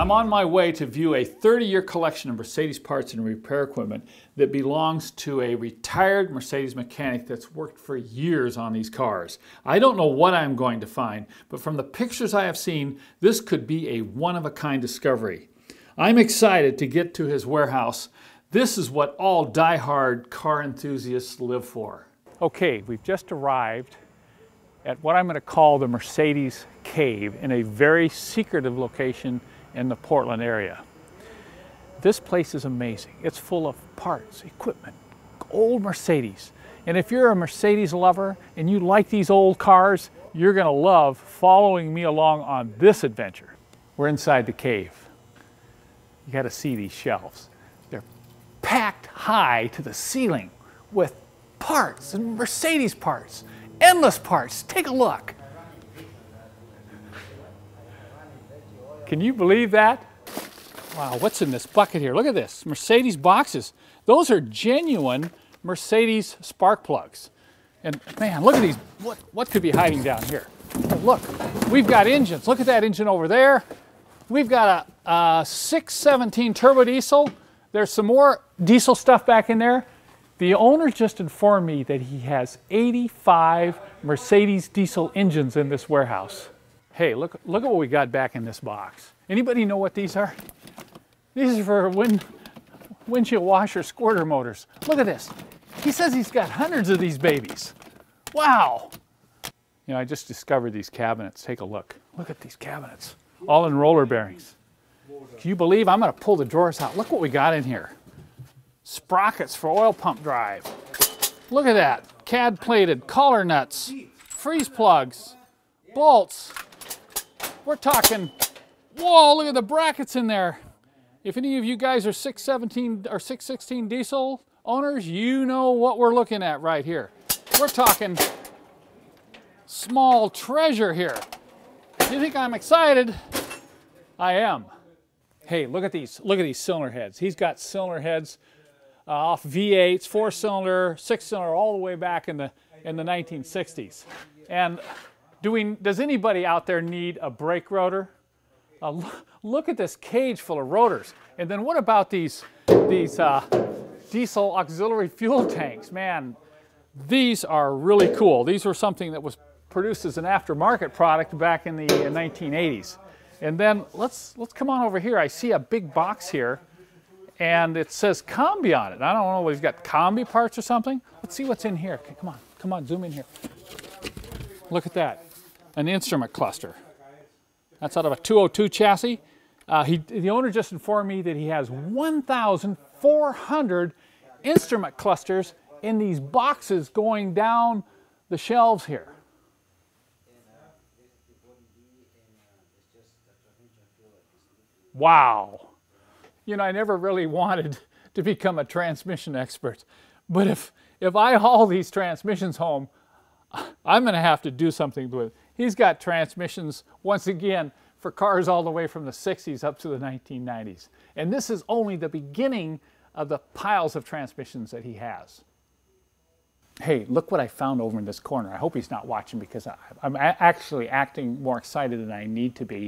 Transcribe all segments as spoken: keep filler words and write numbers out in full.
I'm on my way to view a thirty-year collection of Mercedes parts and repair equipment that belongs to a retired Mercedes mechanic that's worked for years on these cars. I don't know what I'm going to find, but from the pictures I have seen, this could be a one-of-a-kind discovery. I'm excited to get to his warehouse. This is what all die-hard car enthusiasts live for. Okay, we've just arrived at what I'm going to call the Mercedes Cave in a very secretive location in the Portland area. This place is amazing. It's full of parts, equipment, old Mercedes. And if you're a Mercedes lover and you like these old cars, you're going to love following me along on this adventure. We're inside the cave. You got to see these shelves. They're packed high to the ceiling with parts and Mercedes parts. Endless parts. Take a look. Can you believe that? Wow, what's in this bucket here? Look at this. Mercedes boxes. Those are genuine Mercedes spark plugs. And man, look at these. What, what could be hiding down here? Oh, look, we've got engines. Look at that engine over there. We've got a, a six seventeen turbo diesel. There's some more diesel stuff back in there. The owner just informed me that he has eighty-five Mercedes diesel engines in this warehouse. Hey, look, look at what we got back in this box. Anybody know what these are? These are for wind, windshield washer squirter motors. Look at this. He says he's got hundreds of these babies. Wow. You know, I just discovered these cabinets. Take a look. Look at these cabinets, all in roller bearings. Can you believe? I'm gonna pull the drawers out. Look what we got in here. Sprockets for oil pump drive. Look at that. C A D plated collar nuts, freeze plugs, bolts. We're talking, whoa, look at the brackets in there. If any of you guys are six seventeen or six sixteen diesel owners, you know what we're looking at right here. We're talking small treasure here. You think I'm excited? I am. Hey, look at these, look at these cylinder heads. He's got cylinder heads Uh, off V eights, four-cylinder, six-cylinder, all the way back in the in the nineteen sixties. And do we? Does anybody out there need a brake rotor? Uh, look at this cage full of rotors. And then what about these these uh, diesel auxiliary fuel tanks? Man, these are really cool. These were something that was produced as an aftermarket product back in the nineteen eighties. And then let's let's come on over here. I see a big box here. And it says Combi on it. I don't know, we've got Combi parts or something. Let's see what's in here. Okay, come on, come on, zoom in here. Look at that, an instrument cluster. That's out of a two oh two chassis. Uh, he, the owner just informed me that he has one thousand four hundred instrument clusters in these boxes going down the shelves here. Wow. You know, I never really wanted to become a transmission expert, but if if I haul these transmissions home, I'm going to have to do something with it. He's got transmissions, once again, for cars all the way from the sixties up to the nineteen nineties. And this is only the beginning of the piles of transmissions that he has. Hey, look what I found over in this corner. I hope he's not watching because I, I'm actually acting more excited than I need to be.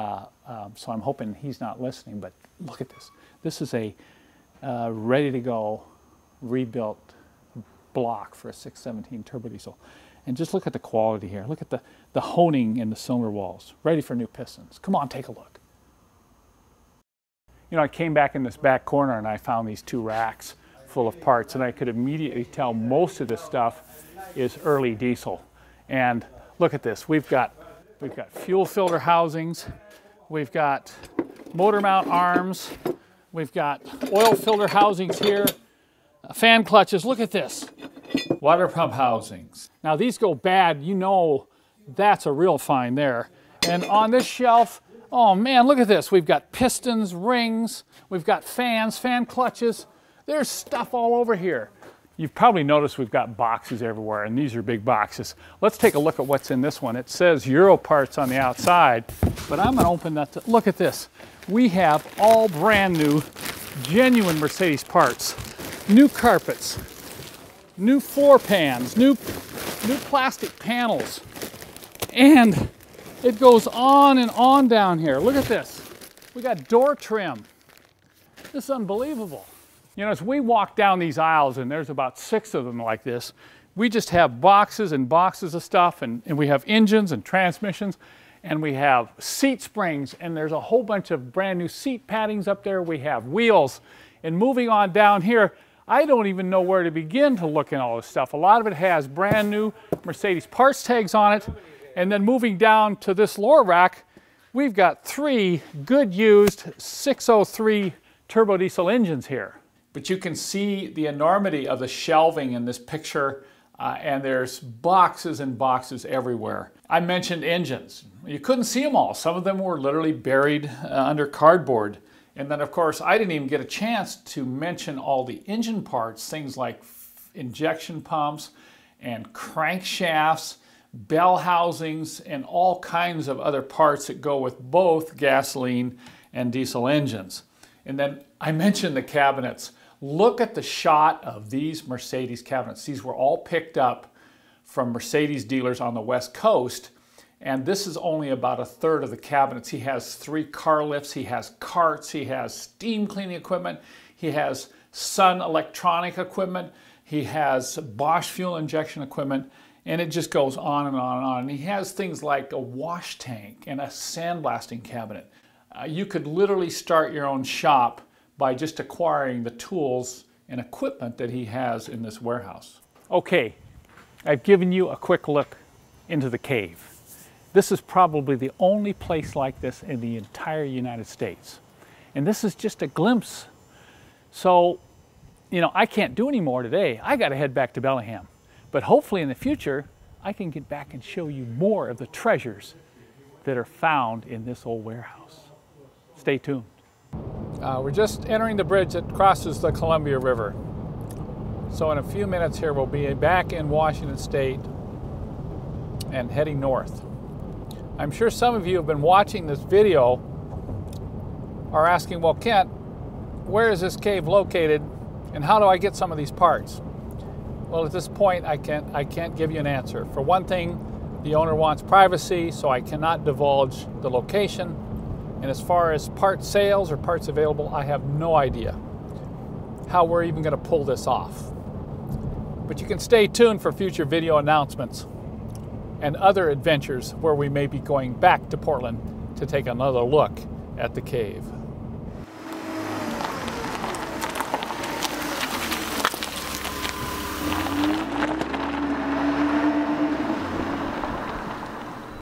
Uh, um, so I'm hoping he's not listening, but look at this. This is a uh, ready-to-go rebuilt block for a six seventeen turbo diesel. And just look at the quality here. Look at the, the honing in the cylinder walls, ready for new pistons. Come on, take a look. You know, I came back in this back corner and I found these two racks full of parts, and I could immediately tell most of this stuff is early diesel. And look at this. We've got We've got fuel filter housings, we've got motor mount arms, we've got oil filter housings here, uh, fan clutches, look at this, water pump housings. Now these go bad, you know that's a real find there. And on this shelf, oh man, look at this, we've got pistons, rings, we've got fans, fan clutches, there's stuff all over here. You've probably noticed we've got boxes everywhere, and these are big boxes. Let's take a look at what's in this one. It says Euro parts on the outside, but I'm gonna open that to, look at this. We have all brand new, genuine Mercedes parts. New carpets, new floor pans, new, new plastic panels. And it goes on and on down here. Look at this. We got door trim. This is unbelievable. You know, as we walk down these aisles, and there's about six of them like this, we just have boxes and boxes of stuff, and, and we have engines and transmissions, and we have seat springs, and there's a whole bunch of brand new seat paddings up there. We have wheels. And moving on down here, I don't even know where to begin to look at all this stuff. A lot of it has brand new Mercedes parts tags on it. And then moving down to this lower rack, we've got three good used six oh three turbo diesel engines here. But you can see the enormity of the shelving in this picture, uh, and there's boxes and boxes everywhere. I mentioned engines. You couldn't see them all. Some of them were literally buried uh, under cardboard. And then, of course, I didn't even get a chance to mention all the engine parts, things like injection pumps and crankshafts, bell housings, and all kinds of other parts that go with both gasoline and diesel engines. And then I mentioned the cabinets. Look at the shot of these Mercedes cabinets. These were all picked up from Mercedes dealers on the West Coast. And this is only about a third of the cabinets. He has three car lifts, he has carts, he has steam cleaning equipment, he has Sun electronic equipment, he has Bosch fuel injection equipment, and it just goes on and on and on. And he has things like a wash tank and a sandblasting cabinet. Uh, you could literally start your own shop by just acquiring the tools and equipment that he has in this warehouse. Okay, I've given you a quick look into the cave. This is probably the only place like this in the entire United States. And this is just a glimpse. So, you know, I can't do any more today. I gotta head back to Bellingham. But hopefully in the future, I can get back and show you more of the treasures that are found in this old warehouse. Stay tuned. Uh, we're just entering the bridge that crosses the Columbia River. So in a few minutes here, we'll be back in Washington State and heading north. I'm sure some of you have been watching this video are asking, well, Kent, where is this cave located and how do I get some of these parts? Well, at this point, I can't, I can't give you an answer. For one thing, the owner wants privacy, so I cannot divulge the location. And as far as part sales or parts available, I have no idea how we're even going to pull this off. But you can stay tuned for future video announcements and other adventures where we may be going back to Portland to take another look at the cave.